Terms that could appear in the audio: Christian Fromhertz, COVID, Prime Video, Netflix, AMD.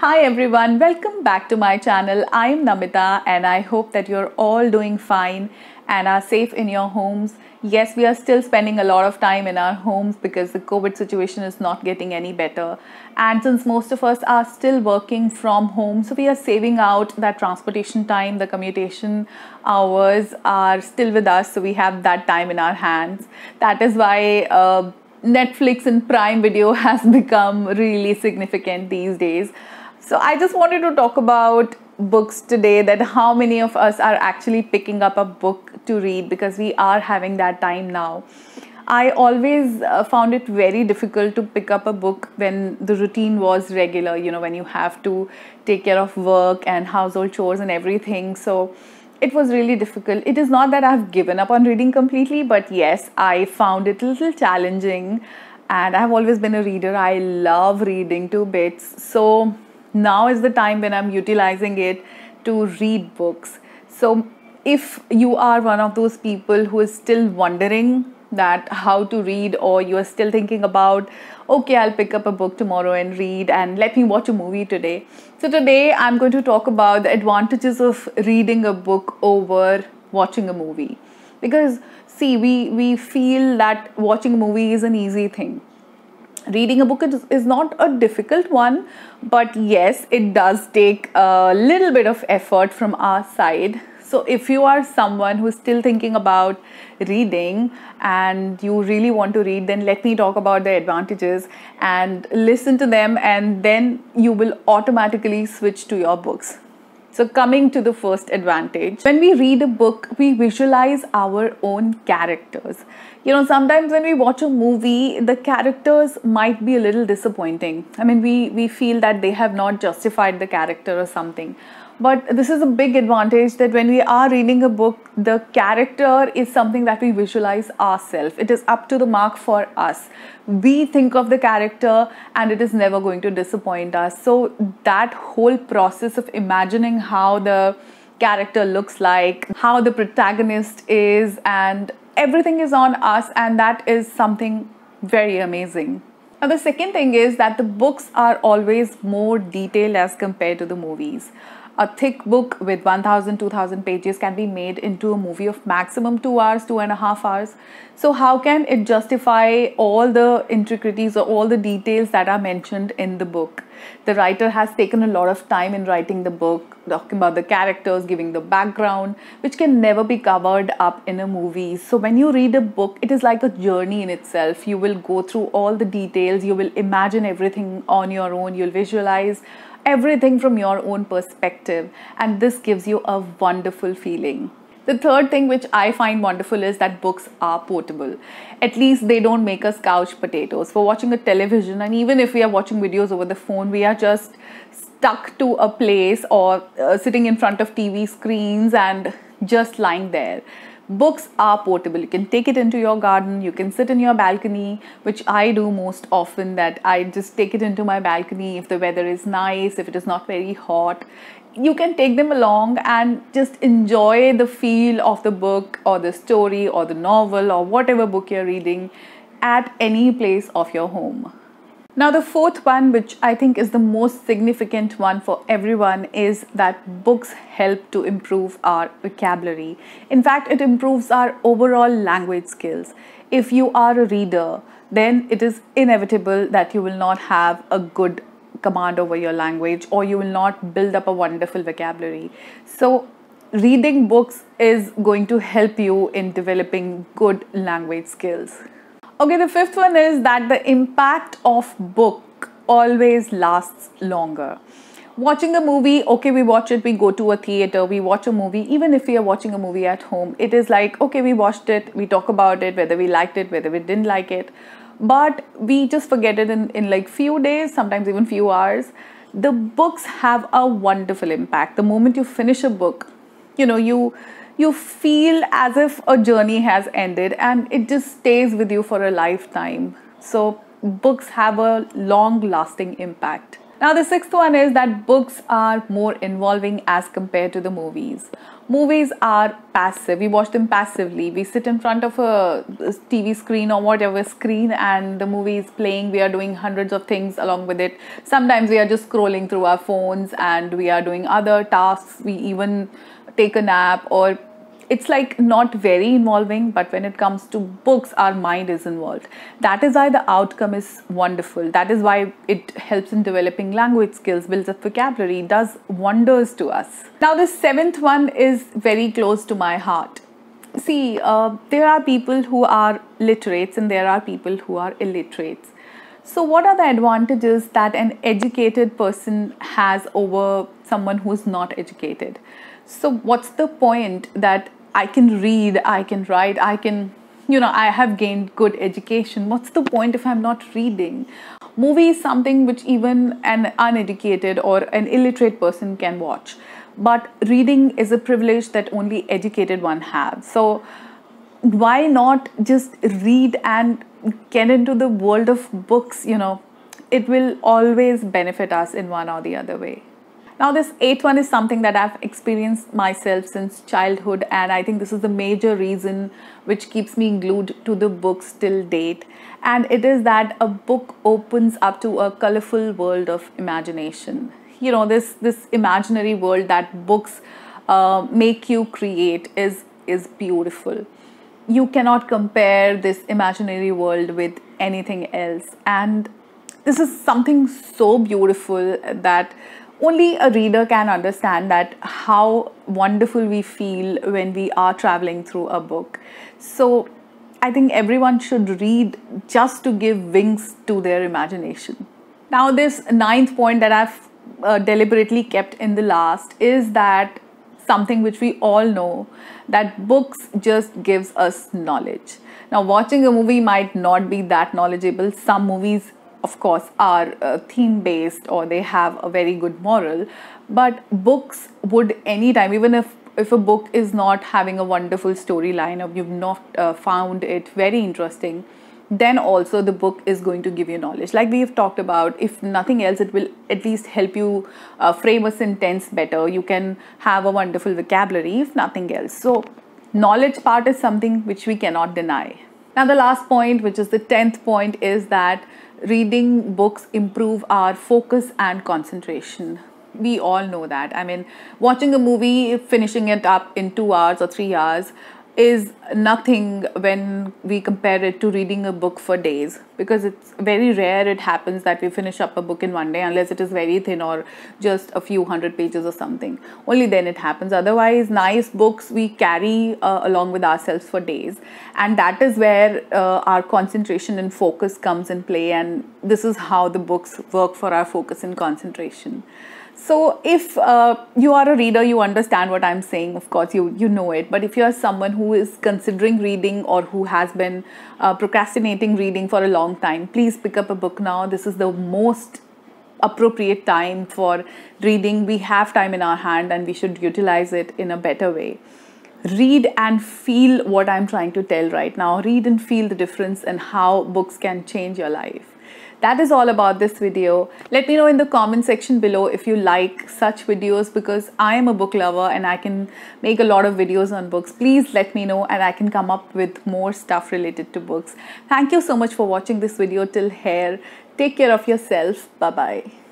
Hi everyone, welcome back to my channel. I am Namita and I hope that you're all doing fine and are safe in your homes. Yes, we are still spending a lot of time in our homes because the COVID situation is not getting any better. And since most of us are still working from home, so we are saving out that transportation time, the commutation hours are still with us. So we have that time in our hands. That is why Netflix and Prime Video has become really significant these days. So I just wanted to talk about books today, that how many of us are actually picking up a book to read because we are having that time now. I always found it very difficult to pick up a book when the routine was regular, you know, when you have to take care of work and household chores and everything. So it was really difficult. It is not that I've given up on reading completely, but yes, I found it a little challenging and I've always been a reader. I love reading to bits. So now is the time when I'm utilizing it to read books. So if you are one of those people who is still wondering that how to read, or you are still thinking about, okay, I'll pick up a book tomorrow and read, and let me watch a movie today. So today I'm going to talk about the advantages of reading a book over watching a movie. Because see, we feel that watching a movie is an easy thing. Reading a book is not a difficult one, but yes, it does take a little bit of effort from our side. So if you are someone who's still thinking about reading and you really want to read, then let me talk about the advantages and listen to them, and then you will automatically switch to your books. So coming to the first advantage, when we read a book, we visualize our own characters. You know, sometimes when we watch a movie, the characters might be a little disappointing. I mean, we feel that they have not justified the character or something. But this is a big advantage, that when we are reading a book, the character is something that we visualize ourselves. It is up to the mark for us. We think of the character and it is never going to disappoint us. So that whole process of imagining how the character looks like, how the protagonist is, and everything is on us, and that is something very amazing. Now, the second thing is that the books are always more detailed as compared to the movies. A thick book with 1,000–2,000 pages can be made into a movie of maximum 2 hours, 2.5 hours. So how can it justify all the intricacies or all the details that are mentioned in the book? The writer has taken a lot of time in writing the book, talking about the characters, giving the background, which can never be covered up in a movie. So when you read a book, it is like a journey in itself. You will go through all the details, you will imagine everything on your own, you'll visualize everything from your own perspective, and this gives you a wonderful feeling. The third thing which I find wonderful is that books are portable. At least they don't make us couch potatoes for watching a television, and even if we are watching videos over the phone, we are just stuck to a place or sitting in front of TV screens and just lying there. Books are portable. You can take it into your garden, you can sit in your balcony, which I do most often, that I just take it into my balcony if the weather is nice, if it is not very hot. You can take them along and just enjoy the feel of the book or the story or the novel or whatever book you're reading at any place of your home. Now, the fourth one, which I think is the most significant one for everyone, is that books help to improve our vocabulary. In fact, it improves our overall language skills. If you are a reader, then it is inevitable that you will not have a good command over your language, or you will not build up a wonderful vocabulary. So reading books is going to help you in developing good language skills. Okay, the fifth one is that the impact of book always lasts longer. Watching a movie, okay, we watch it, we go to a theater, we watch a movie. Even if we are watching a movie at home, it is like, okay, we watched it, we talk about it, whether we liked it, whether we didn't like it. But we just forget it in like few days, sometimes even few hours. The books have a wonderful impact. The moment you finish a book, you know, you feel as if a journey has ended, and it just stays with you for a lifetime. So books have a long lasting impact. Now the sixth one is that books are more involving as compared to the movies. Movies are passive. We watch them passively. We sit in front of a TV screen or whatever screen and the movie is playing. We are doing hundreds of things along with it. Sometimes we are just scrolling through our phones and we are doing other tasks. We even take a nap, or it's like not very involving. But when it comes to books, our mind is involved. That is why the outcome is wonderful. That is why it helps in developing language skills, builds up vocabulary, does wonders to us. Now the seventh one is very close to my heart. See, there are people who are literates and there are people who are illiterates. So what are the advantages that an educated person has over someone who's not educated? So what's the point that I can read, I can write, I can, I have gained good education. What's the point if I'm not reading? Movie is something which even an uneducated or an illiterate person can watch. But reading is a privilege that only educated one have. So why not just read and get into the world of books, It will always benefit us in one or the other way. Now this eighth one is something that I've experienced myself since childhood, and I think this is the major reason which keeps me glued to the books till date. And it is that a book opens up to a colorful world of imagination. This imaginary world that books make you create is beautiful. You cannot compare this imaginary world with anything else. And this is something so beautiful that only a reader can understand, that how wonderful we feel when we are traveling through a book. So I think everyone should read just to give wings to their imagination. Now this ninth point that I've deliberately kept in the last is that something which we all know, that books just gives us knowledge. Now watching a movie might not be that knowledgeable. Some movies of course are theme based or they have a very good moral, but books would anytime, even if a book is not having a wonderful storyline or you've not found it very interesting, then also the book is going to give you knowledge. Like we have talked about, if nothing else, it will at least help you frame a sentence better. You can have a wonderful vocabulary if nothing else. So knowledge part is something which we cannot deny. Now the last point, which is the 10th point, is that reading books improve our focus and concentration. We all know that. I mean, watching a movie, finishing it up in 2 hours or 3 hours is nothing when we compare it to reading a book for days, because it's very rare it happens that we finish up a book in one day, unless it is very thin or just a few hundred pages or something. Only then it happens. Otherwise, nice books we carry along with ourselves for days, and that is where our concentration and focus comes in play, and this is how the books work for our focus and concentration. So if you are a reader, you understand what I'm saying. Of course, you know it. But if you are someone who is considering reading or who has been procrastinating reading for a long time, please pick up a book now. This is the most appropriate time for reading. We have time in our hand and we should utilize it in a better way. Read and feel what I'm trying to tell right now. Read and feel the difference and how books can change your life. That is all about this video. Let me know in the comment section below if you like such videos, because I am a book lover and I can make a lot of videos on books. Please let me know and I can come up with more stuff related to books. Thank you so much for watching this video till here. Take care of yourself. Bye-bye.